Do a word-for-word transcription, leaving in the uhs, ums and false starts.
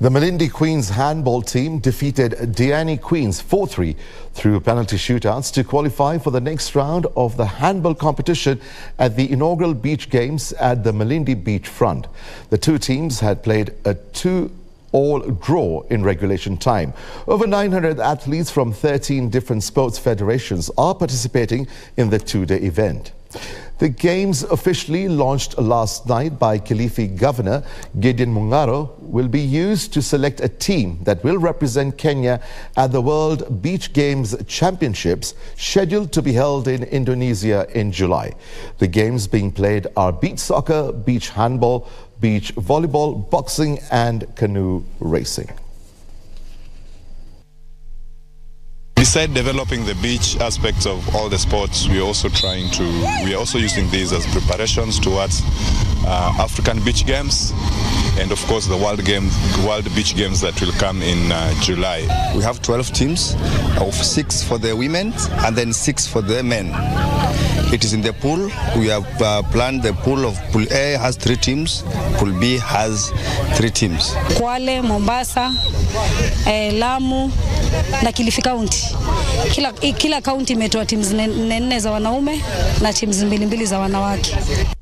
The Malindi Queens handball team defeated Diani Queens four three through penalty shootouts to qualify for the next round of the handball competition at the inaugural beach games at the Malindi beach front. The two teams had played a two all draw in regulation time. Over nine hundred athletes from thirteen different sports federations are participating in the two-day event. The Games officially launched last night by Kilifi Governor Gideon Mungaro will be used to select a team that will represent Kenya at the World Beach Games Championships scheduled to be held in Indonesia in July. The games being played are beach soccer, beach handball, beach volleyball, boxing and canoe racing. Besides developing the beach aspects of all the sports, we are also trying to, we are also using these as preparations towards uh, African beach games and of course the World, game, World Beach Games that will come in uh, July. We have twelve teams, of six for the women and then six for the men. It is in the pool. We have uh, planned the pool of Pool A has three teams, Pool B has three teams. Kwale, Mombasa, eh, Lamu, na Kilifi County. Kila, kila county imetoa teams nne za wanaume na teams mbili mbili za wanawake.